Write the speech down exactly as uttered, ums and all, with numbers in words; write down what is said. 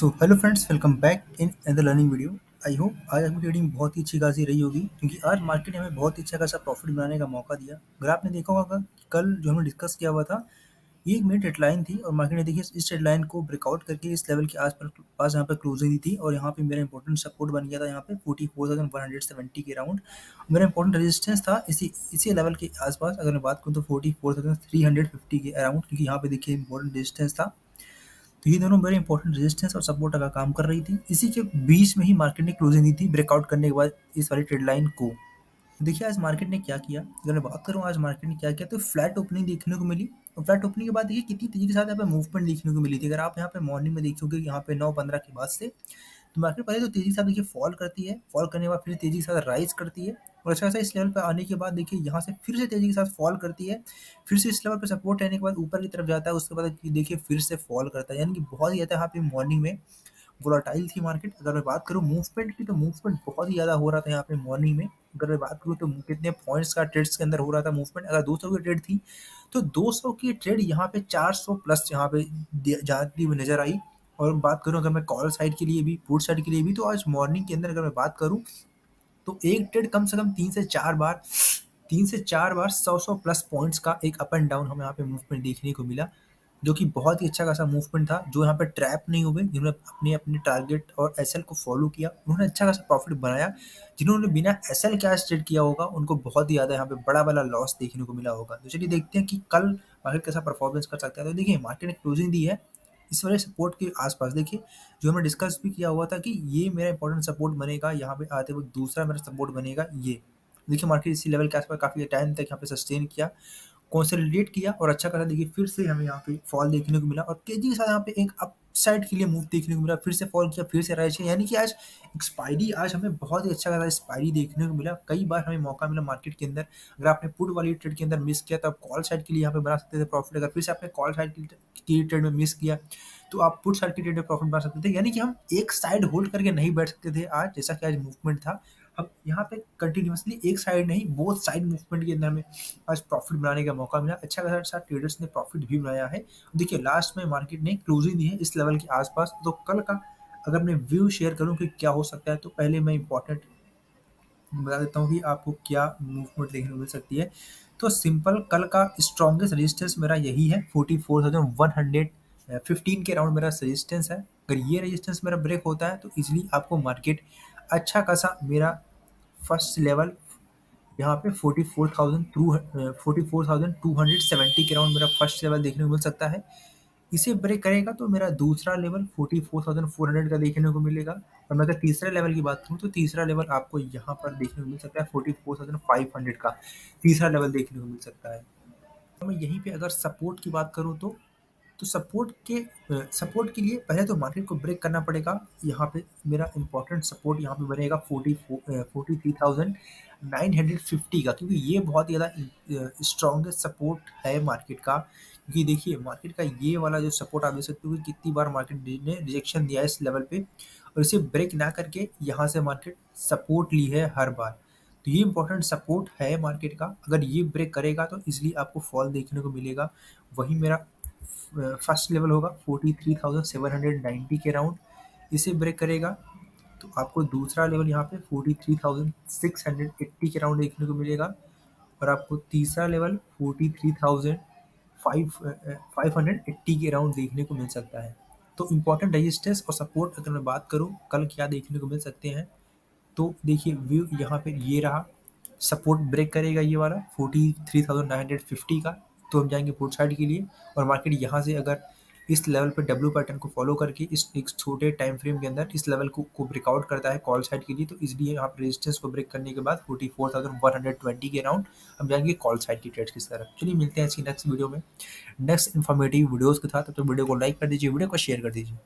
So hello friends, welcome back in other learning video. I hope आज आपकी trading बहुत ही अच्छी खासी रही होगी, क्योंकि आज मार्केट ने हमें बहुत ही अच्छा खासा प्रॉफिट बनाने का मौका दिया। अगर आपने देखा होगा कल जो हमने डिस्कस किया हुआ था, ये एक मेन डेडलाइन थी और मार्केट ने देखिए इस डेडलाइन को ब्रेकआउट करके इस लेवल के आस पास यहाँ पर क्लोजिंग दी थी और यहाँ पे मेरा इंपॉर्टेंट सपोर्ट बन गया था यहाँ पे forty four thousand one hundred seventy के राउंड। मेरा इंपॉर्टेंट रेजिस्टेंस था इसी इसी लेवल के आसपास, अगर मैं बात करूँ तो forty four thousand three hundred fifty के अराउंड, क्योंकि यहाँ पे देखिए इंपॉर्टेंट रेजिस्टेंस था। तो ये दोनों मेरे इंपॉर्टेंट रेजिस्टेंस और सपोर्ट का काम कर रही थी। इसी के बीच में ही मार्केट ने क्लोजिंग दी थी ब्रेकआउट करने के बाद इस वाली ट्रेड लाइन को। देखिए आज मार्केट ने क्या किया, अगर मैं बात करूँ आज मार्केट ने क्या किया तो फ्लैट ओपनिंग देखने को मिली और फ्लैट ओपनिंग के बाद देखिए कितनी तेजी के साथ यहाँ पे मूवमेंट देखने को मिली थी। अगर आप यहाँ पे मॉर्निंग में देखोगे यहाँ पे नौ पंद्रह के बाद से तो मार्केट पहले तो तेजी के साथ देखिए फॉल करती है, फॉल करने के बाद फिर तेजी के साथ राइज करती है और अच्छा खासा इस लेवल पर आने के बाद देखिए यहाँ से फिर से तेजी के साथ फॉल करती है, फिर से इस लेवल पर सपोर्ट रहने के बाद ऊपर की तरफ जाता है, उसके बाद देखिए फिर से फॉल करता है। यानी कि बहुत ही ज़्यादा यहाँ पे मॉर्निंग में वोलाटाइल थी मार्केट। अगर मैं बात करूँ मूवमेंट की तो मूवमेंट बहुत ही ज़्यादा हो रहा था यहाँ पे मॉर्निंग में। अगर मैं बात करूँ तो कितने पॉइंट्स का ट्रेड्स के अंदर हो रहा था मूवमेंट, अगर दो सौ की ट्रेड थी तो दो सौ की ट्रेड यहाँ पे चार सौ प्लस यहाँ पे जाती हुई नज़र आई। और बात करूँ अगर मैं कॉल साइड के लिए भी पुट साइड के लिए भी तो आज मॉर्निंग के अंदर अगर मैं बात करूँ तो एक ट्रेड कम से कम तीन से चार बार तीन से चार बार सौ सौ प्लस पॉइंट्स का एक अप एंड डाउन हमें यहाँ पे मूवमेंट देखने को मिला, जो कि बहुत ही अच्छा खासा मूवमेंट था। जो यहाँ पर ट्रैप नहीं हुए, जिन्होंने अपने अपने टारगेट और एसएल को फॉलो किया उन्होंने अच्छा खासा प्रॉफिट बनाया, जिन्होंने बिना एसएल कैश ट्रेड किया होगा उनको बहुत ही ज़्यादा यहाँ पे बड़ा वाला लॉस देखने को मिला होगा। तो चलिए देखते हैं कि कल मार्केट कैसा परफॉर्मेंस कर सकता है। तो देखिए मार्केट ने क्लोजिंग दी है इस वाले सपोर्ट के आसपास। देखिए जो हमने डिस्कस भी किया हुआ था कि ये मेरा इंपॉर्टेंट सपोर्ट बनेगा, यहाँ पे आते वक्त दूसरा मेरा सपोर्ट बनेगा। ये देखिए मार्केट इसी लेवल के आसपास काफ़ी टाइम तक यहाँ पे सस्टेन किया, कंसोलिडेट किया और अच्छा खासा देखिए फिर से हमें यहाँ पे फॉल देखने को मिला और तेजी के साथ यहाँ पे एक अप साइड के लिए मूव देखने को मिला, फिर से फॉल किया, फिर से राइज किया। यानी कि आज एक्सपायरी, आज हमें बहुत ही अच्छा खासा एक्सपायरी देखने को मिला। कई बार हमें मौका मिला मार्केट के अंदर, अगर आपने पुट वाली ट्रेड के अंदर मिस किया तो आप कॉल साइड के लिए यहाँ पे बना सकते थे प्रॉफिट। अगर फिर से आपने कॉल साइड की ट्रेड में मिस किया तो आप पुट साइड की ट्रेड में प्रॉफिट बना सकते थे। यानी कि हम एक साइड होल्ड करके नहीं बैठ सकते थे आज, जैसा कि आज मूवमेंट था। अब यहाँ पे कंटिन्यूसली एक साइड नहीं, बोथ साइड मूवमेंट के अंदर हमें आज प्रॉफिट बनाने का मौका मिला। अच्छा खासा ट्रेडर्स ने प्रॉफिट भी बनाया है। देखिए लास्ट में मार्केट ने क्लोजिंग दी है इस लेवल के आसपास। तो कल का अगर मैं व्यू शेयर करूँ कि क्या हो सकता है तो पहले मैं इंपॉर्टेंट बता देता हूँ कि आपको क्या मूवमेंट देखने को मिल सकती है। तो सिंपल कल का स्ट्रॉन्गेस्ट रजिस्टेंस मेरा यही है, forty four thousand one hundred fifteen के राउंड मेरा रजिस्टेंस है। अगर ये रजिस्टेंस मेरा ब्रेक होता है तो इजीली आपको मार्केट अच्छा खासा मेरा फर्स्ट लेवल यहाँ पे forty four thousand two forty four thousand two hundred seventy के राउंड मेरा फर्स्ट लेवल देखने को मिल सकता है। इसे ब्रेक करेगा तो मेरा दूसरा level forty four thousand four hundred का देखने को मिलेगा और मैं अगर तीसरे लेवल की बात करूँ तो तीसरा लेवल आपको यहाँ पर देखने को मिल सकता है forty four thousand five hundred का तीसरा लेवल देखने को मिल सकता है। तो मैं यहीं पर अगर सपोर्ट की बात करूँ तो तो सपोर्ट के सपोर्ट के लिए पहले तो मार्केट को ब्रेक करना पड़ेगा। यहाँ पे मेरा इंपॉर्टेंट सपोर्ट यहाँ पे बनेगा forty four forty three thousand nine hundred fifty का, क्योंकि ये बहुत ही ज़्यादा स्ट्रॉन्गेस्ट सपोर्ट है मार्केट का। क्योंकि देखिए मार्केट का ये वाला जो सपोर्ट आप देख सकते हो कि कितनी बार मार्केट ने रिजेक्शन दिया है इस लेवल पर और इसे ब्रेक ना करके यहाँ से मार्केट सपोर्ट ली है हर बार। तो ये इंपॉर्टेंट सपोर्ट है मार्केट का, अगर ये ब्रेक करेगा तो इसलिए आपको फॉल देखने को मिलेगा। वही मेरा फर्स्ट लेवल होगा forty three thousand seven hundred ninety के राउंड, इसे ब्रेक करेगा तो आपको दूसरा लेवल यहाँ पे forty three thousand six hundred eighty के राउंड देखने को मिलेगा और आपको तीसरा level forty three thousand five hundred eighty के राउंड देखने को मिल सकता है। तो इम्पोर्टेंट रेजिस्टेंस और सपोर्ट अगर मैं बात करूँ कल क्या देखने को मिल सकते हैं तो देखिए व्यू यहाँ पे ये रहा, सपोर्ट ब्रेक करेगा ये वाला forty three thousand nine hundred fifty का तो हम जाएंगे पुट साइड के लिए और मार्केट यहाँ से अगर इस लेवल पर डब्ल्यू पैटर्न को फॉलो करके इस एक छोटे टाइम फ्रेम के अंदर इस लेवल को, को ब्रेकआउट करता है कॉल साइड के लिए तो इसलिए यहाँ पर रेजिस्टेंस को ब्रेक करने के बाद forty four thousand one hundred twenty के राउंड हम जाएंगे कॉल साइड की ट्रेड्स की तरफ। चलिए मिलते हैं इसकी नेक्स्ट वीडियो में नेक्स्ट इन्फॉर्मेटिव वीडियोज़ के साथ। तो वीडियो को लाइक कर दीजिए, वीडियो को शेयर कर दीजिए।